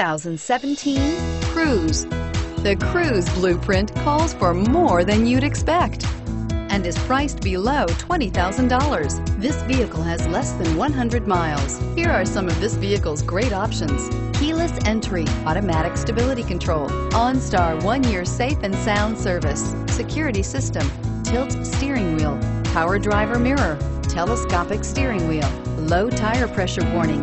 2017 Cruise. The Cruise blueprint calls for more than you'd expect and is priced below $20,000. This vehicle has less than 100 miles. Here are some of this vehicle's great options: keyless entry, automatic stability control, OnStar 1-year safe and sound service, security system, tilt steering wheel, power driver mirror, telescopic steering wheel, low tire pressure warning.